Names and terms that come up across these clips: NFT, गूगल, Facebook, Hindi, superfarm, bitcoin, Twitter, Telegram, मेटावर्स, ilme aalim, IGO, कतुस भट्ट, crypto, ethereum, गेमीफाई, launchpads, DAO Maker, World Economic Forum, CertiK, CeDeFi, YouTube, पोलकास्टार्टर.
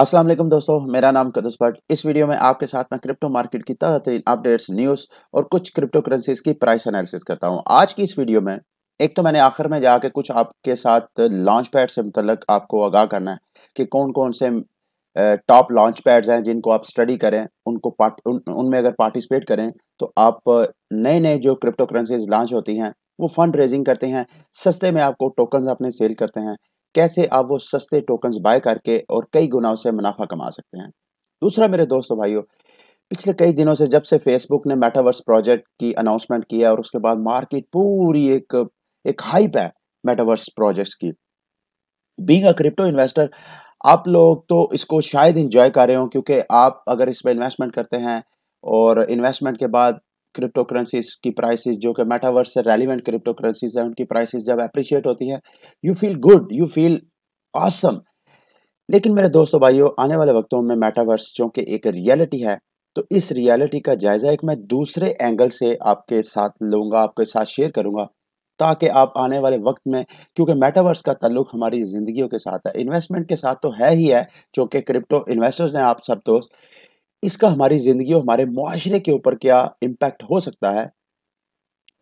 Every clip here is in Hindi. अस्सलाम वालेकुम दोस्तों, मेरा नाम कतुस भट्ट। इस वीडियो में आपके साथ मैं क्रिप्टो मार्केट की ताज़ा अपडेट्स, न्यूज़ और कुछ क्रिप्टो करेंसीज की प्राइस एनालिसिस करता हूं। आज की इस वीडियो में एक तो मैंने आखिर में जाके कुछ आपके साथ लॉन्च पैड से मुतल्लिक आपको आगाह करना है कि कौन कौन से टॉप लॉन्च पैड्स हैं जिनको आप स्टडी करें, उनको उनमें अगर पार्टिसिपेट करें तो आप नए नए जो क्रिप्टो करेंसीज लॉन्च होती हैं वो फंड रेजिंग करते हैं, सस्ते में आपको टोकन्स अपने सेल करते हैं, कैसे आप वो सस्ते टोकन्स बाय करके और कई गुना उससे मुनाफा कमा सकते हैं। दूसरा मेरे दोस्तों भाइयों, पिछले कई दिनों से जब से फेसबुक ने मेटावर्स प्रोजेक्ट की अनाउंसमेंट किया और उसके बाद मार्केट पूरी एक हाइप है मेटावर्स प्रोजेक्ट्स की। बीइंग अ क्रिप्टो इन्वेस्टर आप लोग तो इसको शायद इंजॉय कर रहे हो, क्योंकि आप अगर इसमें इन्वेस्टमेंट करते हैं और इन्वेस्टमेंट के बाद क्रिप्टो करेंसीज की प्राइसेस जो कि मेटावर्स से रेलिवेंट क्रिप्टो करेंसीज हैं उनकी प्राइसेस जब अप्रिशिएट होती है you feel good, you feel awesome. लेकिन मेरे दोस्तों भाइयों, आने वाले वक्तों में मेटावर्स चूँकि एक रियलिटी है तो इस रियलिटी का जायज़ा एक मैं दूसरे एंगल से आपके साथ लूँगा, आपके साथ शेयर करूँगा, ताकि आप आने वाले वक्त में, क्योंकि मेटावर्स का ताल्लुक हमारी ज़िंदगियों के साथ है, इन्वेस्टमेंट के साथ तो है ही है, चूँकि क्रिप्टो इन्वेस्टर्स हैं आप सब दोस्त, इसका हमारी ज़िंदगी और हमारे माशरे के ऊपर क्या इम्पैक्ट हो सकता है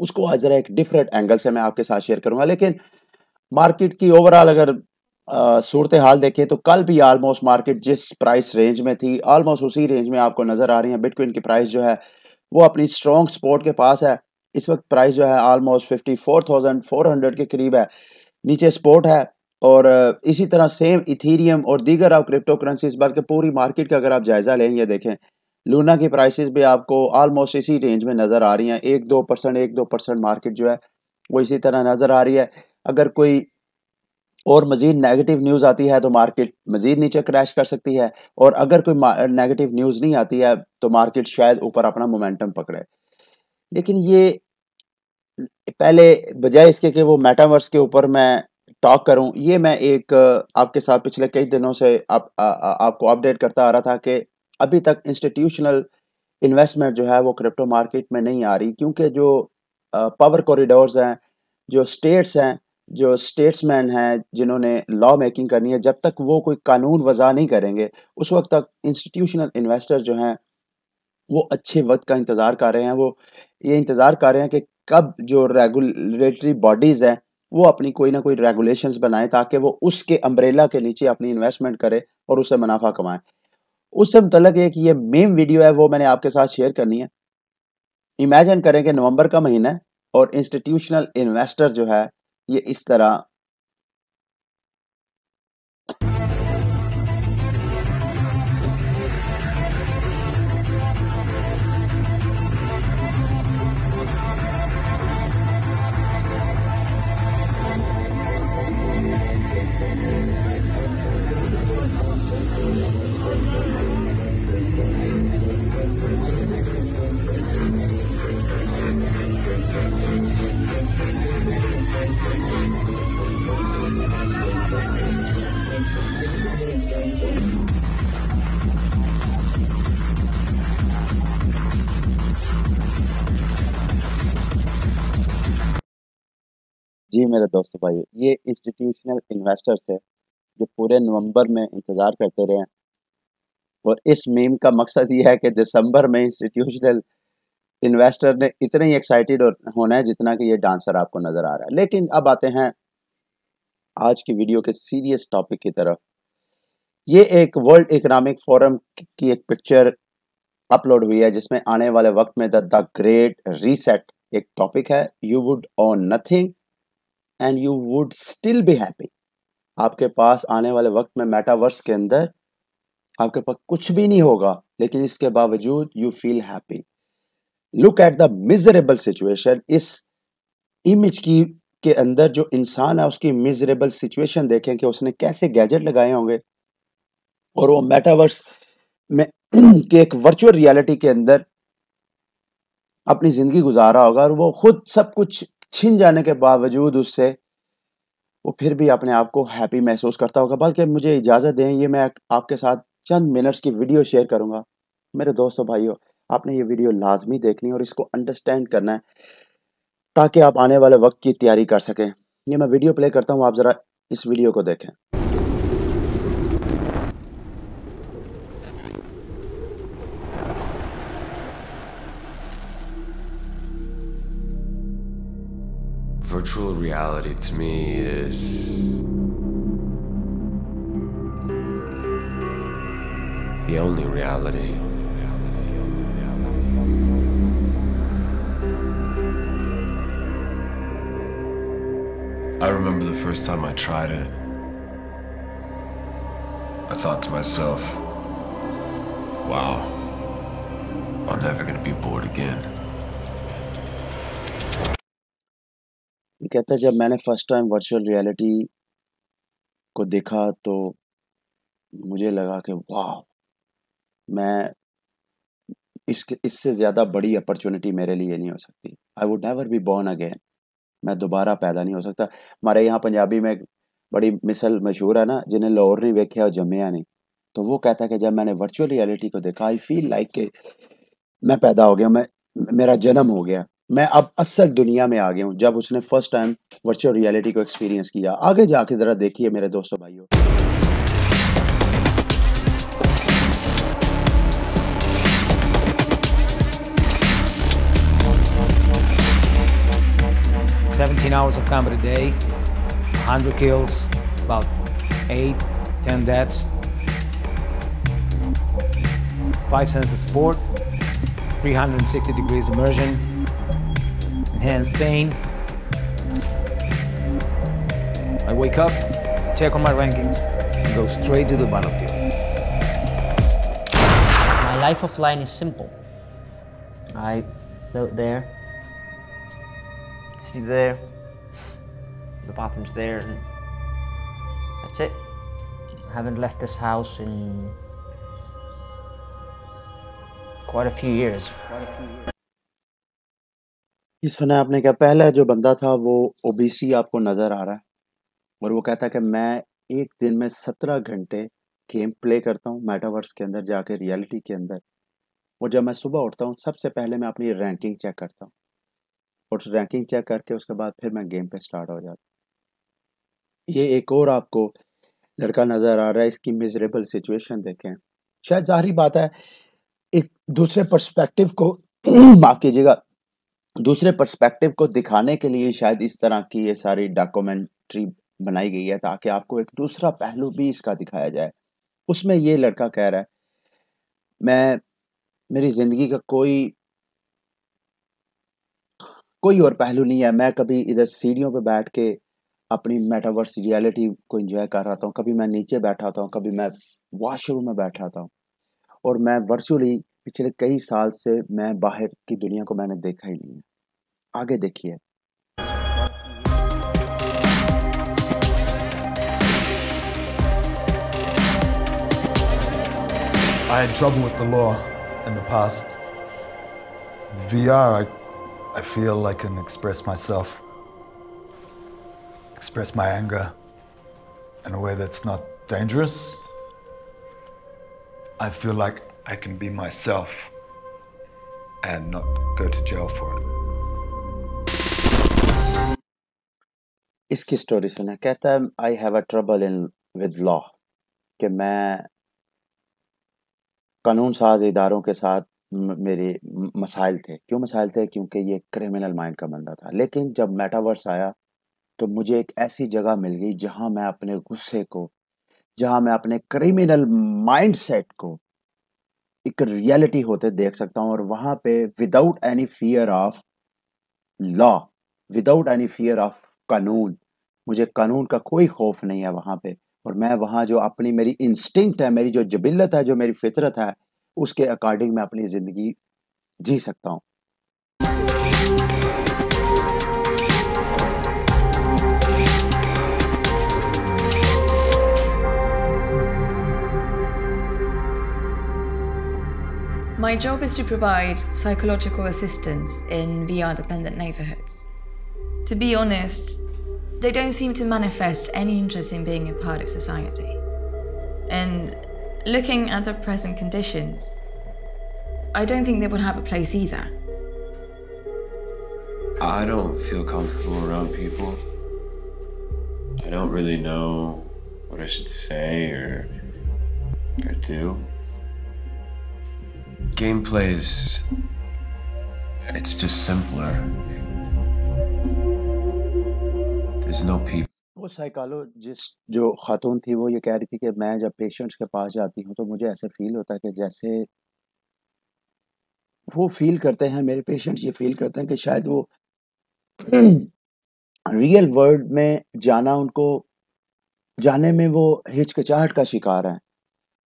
उसको आज ज़रा एक डिफरेंट एंगल से मैं आपके साथ शेयर करूंगा। लेकिन मार्केट की ओवरऑल अगर सूरत हाल देखें तो कल भी आलमोस्ट मार्केट जिस प्राइस रेंज में थी आलमोस्ट उसी रेंज में आपको नज़र आ रही है। बिटकॉइन की प्राइस जो है वो अपनी स्ट्रॉन्ग सपोर्ट के पास है। इस वक्त प्राइस जो है आलमोस्ट 54,400 के करीब है, नीचे सपोर्ट है। और इसी तरह सेम इथीरियम और दीगर आप क्रिप्टो करेंसीज, बल्कि पूरी मार्केट का अगर आप जायज़ा लेंगे देखें, लूना की प्राइसेस भी आपको आलमोस्ट इसी रेंज में नज़र आ रही हैं। 1-2% मार्केट जो है वो इसी तरह नज़र आ रही है। अगर कोई और मज़ीद नेगेटिव न्यूज़ आती है तो मार्केट मज़ीद नीचे क्रैश कर सकती है, और अगर कोई नेगेटिव न्यूज़ नहीं आती है तो मार्केट शायद ऊपर अपना मोमेंटम पकड़े। लेकिन ये पहले बजाय इसके कि वो मेटावर्स के ऊपर मैं टॉक करूं, ये मैं एक आपके साथ पिछले कई दिनों से आपको अपडेट करता आ रहा था कि अभी तक इंस्टीट्यूशनल इन्वेस्टमेंट जो है वो क्रिप्टो मार्केट में नहीं आ रही, क्योंकि जो पावर कॉरिडोर्स हैं, जो स्टेट्स हैं, जो स्टेट्समैन हैं जिन्होंने लॉ मेकिंग करनी है, जब तक वो कोई कानून वज़ा नहीं करेंगे उस वक्त तक इंस्टीट्यूशनल इन्वेस्टर जो हैं वो अच्छे वक्त का इंतज़ार कर रहे हैं। वो ये इंतज़ार कर रहे हैं कि कब जो रेगुलेटरी बॉडीज़ हैं वो अपनी कोई ना कोई रेगुलेशंस बनाए ताकि वो उसके अम्ब्रेला के नीचे अपनी इन्वेस्टमेंट करे और उससे मुनाफा कमाए। उससे मुतल्लिक एक ये मेम वीडियो है वो मैंने आपके साथ शेयर करनी है। इमेजिन करें कि नवंबर का महीना है और इंस्टीट्यूशनल इन्वेस्टर जो है ये इस तरह जी मेरे दोस्तों भाई, ये इंस्टीट्यूशनल इन्वेस्टर्स है जो पूरे नवंबर में इंतज़ार करते रहे हैं, और इस मीम का मकसद ये है कि दिसंबर में इंस्टीट्यूशनल इन्वेस्टर ने इतने ही एक्साइटेड होना है जितना कि ये डांसर आपको नज़र आ रहा है। लेकिन अब आते हैं आज की वीडियो के सीरियस टॉपिक की तरफ। ये एक वर्ल्ड इकोनॉमिक फोरम की एक पिक्चर अपलोड हुई है जिसमें आने वाले वक्त में द ग्रेट रीसेट एक टॉपिक है। You would own nothing and you would still be happy. आपके पास आने वाले वक्त में मेटावर्स के अंदर आपके पास कुछ भी नहीं होगा, लेकिन इसके बावजूद you feel happy. Look at the miserable situation. इस इमेज की के अंदर जो इंसान है उसकी मिजरेबल सिचुएशन देखें कि उसने कैसे गैजेट लगाए होंगे और वो मेटावर्स में के एक वर्चुअल रियलिटी के अंदर अपनी जिंदगी गुजारा होगा, और वो खुद सब कुछ छिन जाने के बावजूद उससे वो फिर भी अपने आप को हैप्पी महसूस करता होगा। बल्कि मुझे इजाज़त दें, ये मैं आपके साथ चंद मिनट्स की वीडियो शेयर करूँगा। मेरे दोस्तों भाइयों, आपने ये वीडियो लाजमी देखनी और इसको अंडरस्टैंड करना है ताकि आप आने वाले वक्त की तैयारी कर सकें। ये मैं वीडियो प्ले करता हूँ, आप ज़रा इस वीडियो को देखें। Virtual reality to me is the only reality. I remember the first time I tried it. I thought to myself, wow, I'm never gonna be bored again. ये कहता है, जब मैंने फर्स्ट टाइम वर्चुअल रियलिटी को देखा तो मुझे लगा कि वाह, मैं इससे ज़्यादा बड़ी अपॉर्चुनिटी मेरे लिए नहीं हो सकती। I would never be born again, मैं दोबारा पैदा नहीं हो सकता। हमारे यहाँ पंजाबी में बड़ी मिसल मशहूर है ना, जिन्हें लाहौर नहीं वेख्या और जमया नहीं। तो वो कहता है कि जब मैंने वर्चुअल रियलिटी को देखा, आई फील लाइक कि मैं पैदा हो गया, मैं मेरा जन्म हो गया, मैं अब असल दुनिया में आ गया हूँ। जब उसने फर्स्ट टाइम वर्चुअल रियलिटी को एक्सपीरियंस किया, आगे जाके ज़रा देखिए मेरे दोस्तों भाइयों। Hands pain. I wake up, check on my rankings, and go straight to the battlefield. My life offline is simple. I built there, sleep there, the bathroom's there, and that's it. I haven't left this house in quite a few years. ये सुना आपने क्या, पहला जो बंदा था वो ओबीसी आपको नज़र आ रहा है और वो कहता है कि मैं एक दिन में 17 घंटे गेम प्ले करता हूँ मेटावर्स के अंदर जाके, रियलिटी के अंदर। और जब मैं सुबह उठता हूँ, सबसे पहले मैं अपनी रैंकिंग चेक करता हूँ और रैंकिंग चेक करके उसके बाद फिर मैं गेम पे स्टार्ट हो जाता हूँ। ये एक और आपको लड़का नज़र आ रहा है, इसकी मिजरेबल सिचुएशन देखें। शायद जाहिर बात है, एक दूसरे पर्सपेक्टिव को माफ़ कीजिएगा, दूसरे पर्सपेक्टिव को दिखाने के लिए शायद इस तरह की ये सारी डॉक्यूमेंट्री बनाई गई है, ताकि आपको एक दूसरा पहलू भी इसका दिखाया जाए। उसमें ये लड़का कह रहा है, मेरी ज़िंदगी का कोई और पहलू नहीं है। मैं कभी इधर सीढ़ियों पे बैठ के अपनी मेटावर्स रियलिटी को एंजॉय कर रहा हूँ, कभी मैं नीचे बैठा होता हूँ, कभी मैं वॉशरूम में बैठा होता हूँ, और मैं वर्चुअली पिछले कई साल से मैं बाहर की दुनिया को मैंने देखा ही नहीं है। आगे देखिए। I had trouble with the law in the past. With VR, I feel I can express myself, express my anger in a way that's not dangerous. I feel like I can be myself and not go to jail for it. इसकी स्टोरी सुना, कहता है I have a trouble with law, कि मैं कानून साज इदारों के साथ मेरे मसाइल थे। क्यों मसाइल थे? क्योंकि ये क्रिमिनल माइंड का बंदा था। लेकिन जब मेटावर्स आया तो मुझे एक ऐसी जगह मिल गई जहाँ मैं अपने गुस्से को, जहाँ मैं अपने क्रिमिनल माइंड सेट को एक रियलिटी होते देख सकता हूं, और वहां पे without any fear of law, without any fear of कानून, मुझे कानून का कोई खौफ नहीं है वहां पे। और मैं वहां जो अपनी मेरी इंस्टिंक्ट है, मेरी जो जबिलत है, जो मेरी फितरत है, उसके अकॉर्डिंग मैं अपनी जिंदगी जी सकता हूं। My job is to provide psychological assistance in VR-dependent neighborhoods. To be honest, they don't seem to manifest any interest in being a part of society. And looking at their present conditions, I don't think they would have a place either. I don't feel comfortable around people. I don't really know what I should say or do. Gameplay is, it's just simpler. is no people. वो साइकोलॉजिस्ट जो खातून थी वो ये कह रही थी कि मैं जब पेशेंट्स के पास जाती हूँ तो मुझे ऐसे फील होता है कि जैसे वो फील करते हैं, मेरे पेशेंट्स ये फील करते हैं कि शायद वो रियल वर्ल्ड में जाना, उनको जाने में वो हिचकिचाहट का शिकार हैं।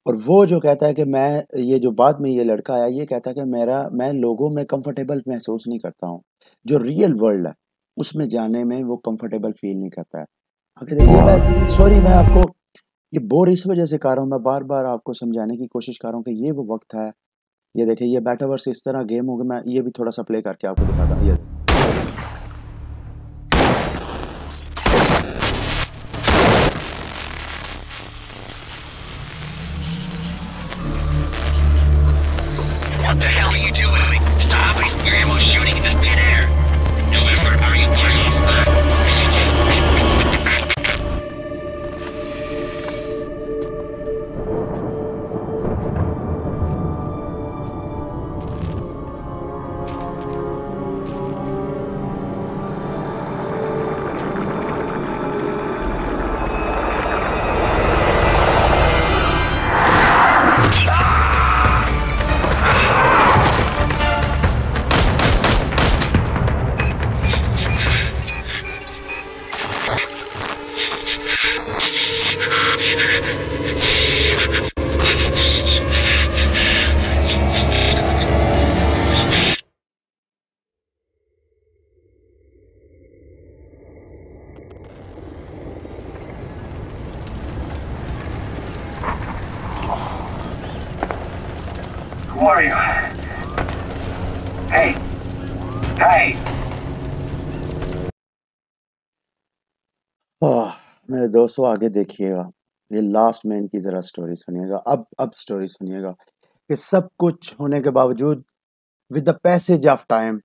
और वो जो कहता है कि मैं ये जो बाद में ये लड़का आया ये कहता है कि मैं लोगों में कंफर्टेबल महसूस नहीं करता हूँ, जो रियल वर्ल्ड है उसमें जाने में वो कंफर्टेबल फील नहीं करता है। आगे देखिए, सॉरी मैं आपको ये बोर इस वजह से कर रहा हूँ, मैं बार बार आपको समझाने की कोशिश कर रहा हूँ कि ये वो वक्त है। ये देखिए ये मेटावर्स इस तरह गेम होगा, मैं ये भी थोड़ा सा प्ले करके आपको दिखाता हूँ। ये मेरे दोस्तों आगे देखिएगा, ये लास्ट में इनकी ज़रा स्टोरी सुनिएगा। अब स्टोरी सुनिएगा कि सब कुछ होने के बावजूद with the passage of time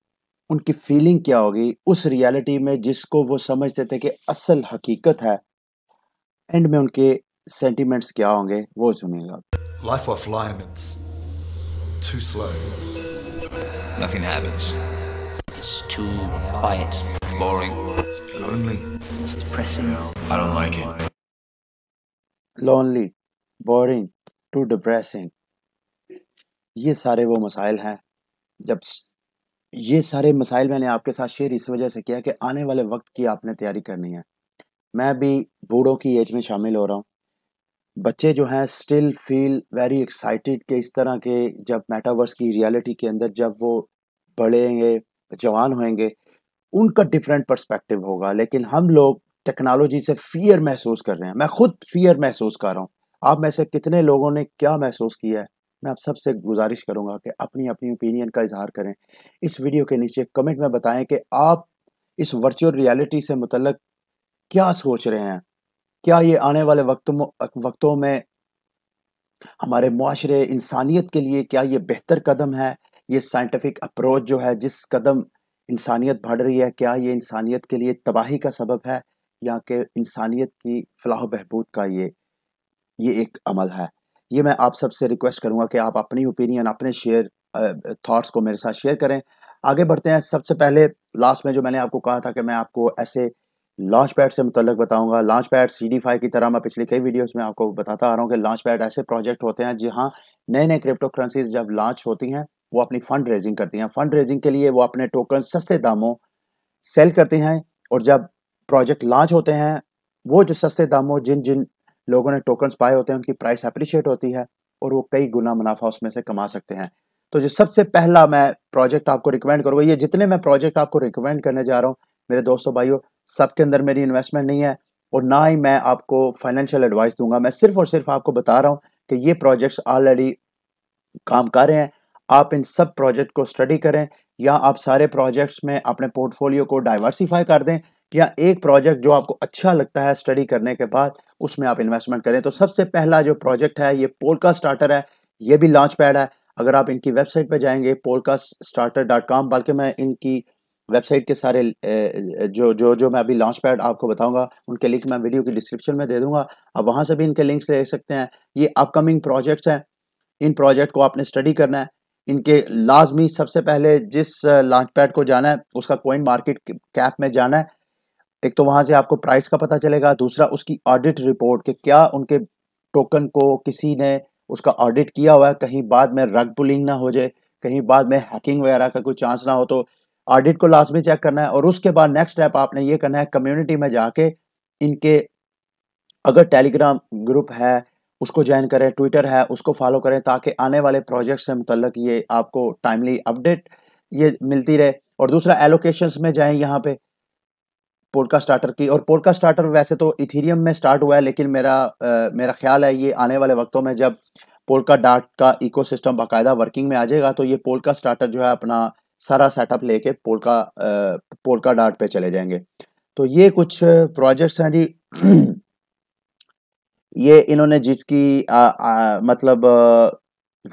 उनकी फीलिंग क्या होगी उस रियलिटी में जिसको वो समझते थे कि असल हकीकत है। एंड में उनके सेंटिमेंट्स क्या होंगे वो सुनिएगा। Life of life, it's too slow. Nothing happens. It's too quiet. Boring. It's lonely. It's depressing. I don't like it. Lonely, boring, too depressing. ये सारे वो मसाइल हैं। जब ये सारे मसाइल मैंने आपके साथ शेयर इस वजह से किया कि आने वाले वक्त की आपने तैयारी करनी है। मैं भी बूढ़ों की एज में शामिल हो रहा हूँ। बच्चे जो हैं स्टिल फील वेरी एक्साइटेड कि इस तरह के जब मेटावर्स की रियलिटी के अंदर जब वो बढ़ेंगे, जवान होंगे, उनका डिफरेंट पर्सपेक्टिव होगा। लेकिन हम लोग टेक्नोलॉजी से फियर महसूस कर रहे हैं। मैं खुद फियर महसूस कर रहा हूँ। आप में से कितने लोगों ने क्या महसूस किया है? मैं आप सबसे गुजारिश करूँगा कि अपनी अपनी ओपिनियन का इजहार करें। इस वीडियो के नीचे कमेंट में बताएं कि आप इस वर्चुअल रियलिटी से मुतल्लिक क्या सोच रहे हैं। क्या ये आने वाले वक्तों में हमारे माशरे, इंसानियत के लिए क्या ये बेहतर कदम है? ये साइंटिफिक अप्रोच जो है, जिस कदम इंसानियत बढ़ रही है, क्या ये इंसानियत के लिए तबाही का सबब है या कि इंसानियत की फलाह बहबूद का ये एक अमल है? ये मैं आप सबसे रिक्वेस्ट करूँगा कि आप अपनी ओपिनियन, अपने शेयर थाट्स को मेरे साथ शेयर करें। आगे बढ़ते हैं। सबसे पहले लास्ट में जो मैंने आपको कहा था कि मैं आपको ऐसे लॉन्च पैड से मुतल्लिक बताऊंगा। लॉन्च पैड सीडीफाई की तरह मैं पिछली कई वीडियोस में आपको बताता आ रहा हूँ कि लॉन्च पैड ऐसे प्रोजेक्ट होते हैं जहाँ नए नए क्रिप्टो करेंसीज जब लॉन्च होती हैं वो अपनी फंड रेजिंग करती हैं। फंड रेजिंग के लिए वो अपने टोकन सस्ते दामों सेल करते हैं और जब प्रोजेक्ट लॉन्च होते हैं वो जो सस्ते दामों जिन जिन लोगों ने टोकन्स पाए होते हैं उनकी प्राइस अप्रिशिएट होती है और वो कई गुना मुनाफा उसमें से कमा सकते हैं। तो जो सबसे पहला मैं प्रोजेक्ट आपको रिकमेंड करूँगा, ये जितने मैं प्रोजेक्ट आपको रिकमेंड करने जा रहा हूँ मेरे दोस्तों भाइयों, सबके अंदर मेरी इन्वेस्टमेंट नहीं है और ना ही मैं आपको फाइनेंशियल एडवाइस दूंगा। मैं सिर्फ और सिर्फ आपको बता रहा हूं कि ये प्रोजेक्ट्स ऑलरेडी काम कर रहे हैं। आप इन सब प्रोजेक्ट को स्टडी करें या आप सारे प्रोजेक्ट्स में अपने पोर्टफोलियो को डाइवर्सिफाई कर दें या एक प्रोजेक्ट जो आपको अच्छा लगता है स्टडी करने के बाद उसमें आप इन्वेस्टमेंट करें। तो सबसे पहला जो प्रोजेक्ट है ये पोलकास्टार्टर है। ये भी लॉन्च पैड है। अगर आप इनकी वेबसाइट पर जाएंगे polkastarter.com, बल्कि मैं इनकी वेबसाइट के सारे जो मैं अभी लॉन्च पैड आपको बताऊंगा उनके लिंक मैं वीडियो की डिस्क्रिप्शन में दे दूंगा। आप वहां से भी इनके लिंक्स ले सकते हैं। ये अपकमिंग प्रोजेक्ट्स हैं। इन प्रोजेक्ट को आपने स्टडी करना है। इनके लाजमी सबसे पहले जिस लॉन्च पैड को जाना है उसका कॉइन मार्केट कैप में जाना है एक तो वहां से आपको प्राइस का पता चलेगा, दूसरा उसकी ऑडिट रिपोर्ट कि क्या उनके टोकन को किसी ने उसका ऑडिट किया हुआ है, कहीं बाद में रग पुलिंग ना हो जाए, कहीं बाद में हैकिंग वगैरह का कोई चांस ना हो। तो ऑडिट को लाजमी चेक करना है। और उसके बाद नेक्स्ट स्टेप आपने ये करना है, कम्युनिटी में जाके इनके अगर टेलीग्राम ग्रुप है उसको ज्वाइन करें, ट्विटर है उसको फॉलो करें, ताकि आने वाले प्रोजेक्ट से मुतल्लिक ये आपको टाइमली अपडेट ये मिलती रहे। और दूसरा एलोकेशंस में जाएं यहाँ पे पोल्कास्टार्टर की, और पोल्कास्टार्टर वैसे तो इथेरियम में स्टार्ट हुआ है, लेकिन मेरा ख्याल है ये आने वाले वक्तों में जब पोल्का डॉट का इकोसिस्टम बाकायदा वर्किंग में आ जाएगा तो ये पोल्कास्टार्टर जो है अपना सारा सेटअप लेके पोल्का डॉट पे चले जाएंगे। तो ये कुछ प्रोजेक्ट्स हैं जी, ये इन्होंने जिसकी मतलब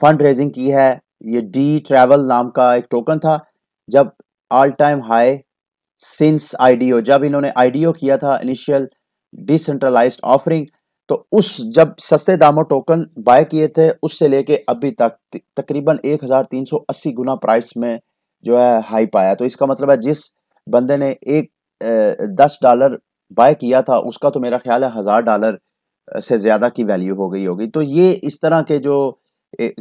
फंड रेजिंग की है। ये डी ट्रैवल नाम का एक टोकन था, जब all time high since IDO, जब इन्होंने आईडीओ किया था इनिशियल डिसेंट्रलाइज्ड ऑफरिंग, तो उस जब सस्ते दामों टोकन बाय किए थे उससे लेके अभी तक तकरीबन 1380 गुना प्राइस में जो है हाई पाया। तो इसका मतलब है जिस बंदे ने $10 बाय किया था उसका तो मेरा ख्याल है $1000 से ज़्यादा की वैल्यू हो गई होगी। तो ये इस तरह के जो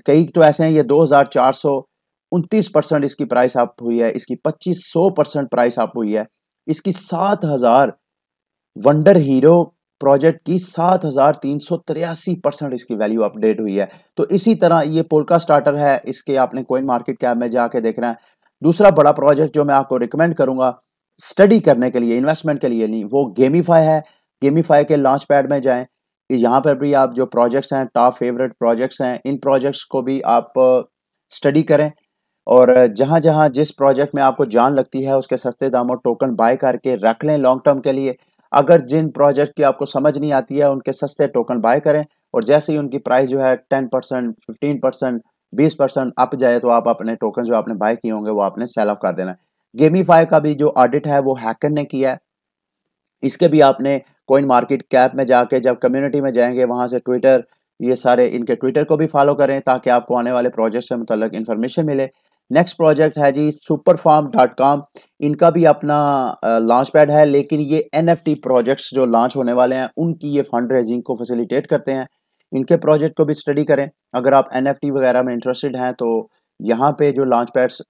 कई तो ऐसे हैं, ये 2429% इसकी प्राइस अप हुई है, इसकी 2500% प्राइस अप हुई है, इसकी 7000 वंडर हीरो प्रोजेक्ट की 7383% इसकी वैल्यू अपडेट हुई है। तो इसी तरह ये पोल्कास्टार्टर है, इसके आपने कोइन मार्केट कैप में जाके देखना है। दूसरा बड़ा प्रोजेक्ट जो मैं आपको रिकमेंड करूंगा स्टडी करने के लिए, इन्वेस्टमेंट के लिए नहीं, वो गेमीफाई है। गेमीफाई के लॉन्च पैड में जाएं, यहाँ पर भी आप जो प्रोजेक्ट्स हैं टॉप फेवरेट प्रोजेक्ट्स हैं, इन प्रोजेक्ट्स को भी आप स्टडी करें। और जहाँ जहाँ जिस प्रोजेक्ट में आपको जान लगती है उसके सस्ते दामों टोकन बाय करके रख लें लॉन्ग टर्म के लिए। अगर जिन प्रोजेक्ट की आपको समझ नहीं आती है उनके सस्ते टोकन बाय करें, और जैसे ही उनकी प्राइस जो है 10%, 15%, 20% अप जाए तो आप अपने टोकन जो आपने बाय किए होंगे वो आपने सेल ऑफ कर देना है। गेमीफाई का भी जो ऑडिट है वो हैकर ने किया है, इसके भी आपने कोइन मार्केट कैप में जाके जब कम्युनिटी में जाएंगे वहाँ से ट्विटर, ये सारे इनके ट्विटर को भी फॉलो करें ताकि आपको आने वाले प्रोजेक्ट से मुतल्लिक इन्फॉर्मेशन मिले। नेक्स्ट प्रोजेक्ट है जी superfarm.com, इनका भी अपना लॉन्च पैड है, लेकिन ये NFT प्रोजेक्ट्स जो लॉन्च होने वाले हैं उनकी ये फंड रेजिंग को फैसिलिटेट करते हैं। इनके प्रोजेक्ट को भी स्टडी करें, अगर आप NFT वगैरह में इंटरेस्टेड हैं तो यहाँ पे जो लॉन्च पैड्स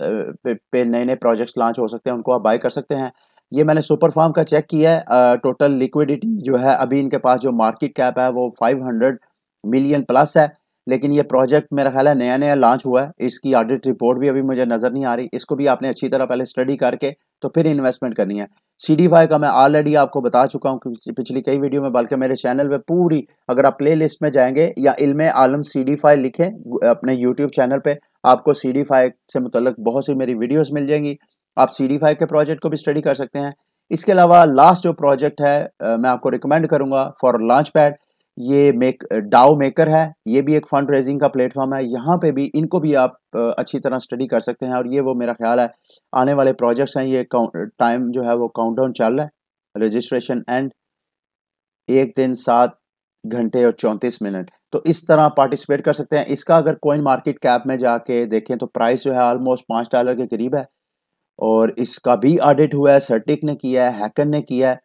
पे नए नए प्रोजेक्ट्स लॉन्च हो सकते हैं उनको आप बाय कर सकते हैं। ये मैंने सुपरफार्म का चेक किया है, टोटल लिक्विडिटी जो है अभी इनके पास जो मार्केट कैप है वो 500 मिलियन प्लस है, लेकिन ये प्रोजेक्ट मेरा ख्याल है नया नया लॉन्च हुआ है, इसकी ऑडिट रिपोर्ट भी अभी मुझे नज़र नहीं आ रही। इसको भी आपने अच्छी तरह पहले स्टडी करके तो फिर इन्वेस्टमेंट करनी है। CeDeFi का मैं ऑलरेडी आपको बता चुका हूँ पिछली कई वीडियो में, बल्कि मेरे चैनल पे पूरी, अगर आप प्ले लिस्ट में जाएंगे या ilmeaalim CeDeFi लिखें अपने यूट्यूब चैनल पर, आपको CeDeFi से मुतल्लिक बहुत सी मेरी वीडियोज़ मिल जाएंगी। आप CeDeFi के प्रोजेक्ट को भी स्टडी कर सकते हैं। इसके अलावा लास्ट जो प्रोजेक्ट है मैं आपको रिकमेंड करूँगा फॉर लॉन्च पैड, ये DAO मेकर है, ये भी एक फंड रेजिंग का प्लेटफॉर्म है, यहाँ पे भी इनको भी आप अच्छी तरह स्टडी कर सकते हैं। और ये वो मेरा ख्याल है आने वाले प्रोजेक्ट्स हैं, ये टाइम जो है वो काउंटडाउन चल रहा है, रजिस्ट्रेशन एंड 1 दिन 7 घंटे और 34 मिनट, तो इस तरह पार्टिसिपेट कर सकते हैं। इसका अगर कोइन मार्केट कैप में जाके देखें तो प्राइस जो है ऑलमोस्ट $5 के करीब है, और इसका भी ऑडिट हुआ है, CertiK ने किया है, हैकर ने किया है।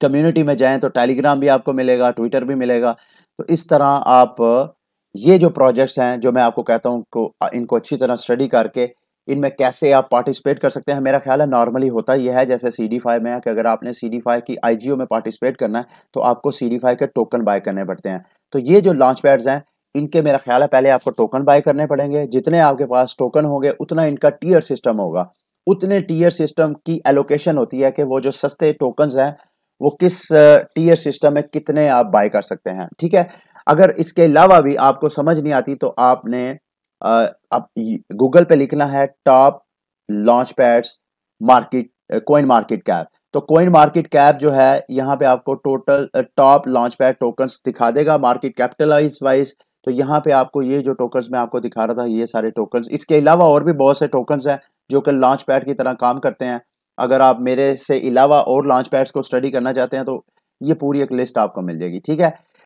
कम्युनिटी में जाएं तो टेलीग्राम भी आपको मिलेगा, ट्विटर भी मिलेगा। तो इस तरह आप ये जो प्रोजेक्ट्स हैं जो मैं आपको कहता हूँ इनको अच्छी तरह स्टडी करके इनमें कैसे आप पार्टिसिपेट कर सकते हैं। मेरा ख्याल है नॉर्मली होता यह है जैसे CeDeFi में है कि अगर आपने CeDeFi की IGO में पार्टिसिपेट करना है तो आपको CeDeFi के टोकन बाय करने पड़ते हैं। तो ये जो लॉन्च पैड्स हैं इनके मेरा ख्याल है पहले आपको टोकन बाय करने पड़ेंगे, जितने आपके पास टोकन होंगे उतना इनका टीयर सिस्टम होगा, उतने टीयर सिस्टम की एलोकेशन होती है कि वो जो सस्ते टोकन्स हैं वो किस टीयर सिस्टम में कितने आप बाय कर सकते हैं। ठीक है, अगर इसके अलावा भी आपको समझ नहीं आती तो आपने आप गूगल पे लिखना है top launch pads coin market cap, तो कोइन मार्केट कैप जो है यहाँ पे आपको total top launch pad tokens दिखा देगा मार्केट कैपिटलाइज वाइज। तो यहाँ पे आपको ये जो टोकन्स मैं आपको दिखा रहा था ये सारे टोकन्स, इसके अलावा और भी बहुत से टोकन्स हैं जो कि लॉन्च पैड की तरह काम करते हैं। अगर आप मेरे से अलावा और लॉन्च पैड्स को स्टडी करना चाहते हैं तो ये पूरी एक लिस्ट आपको मिल जाएगी। ठीक है,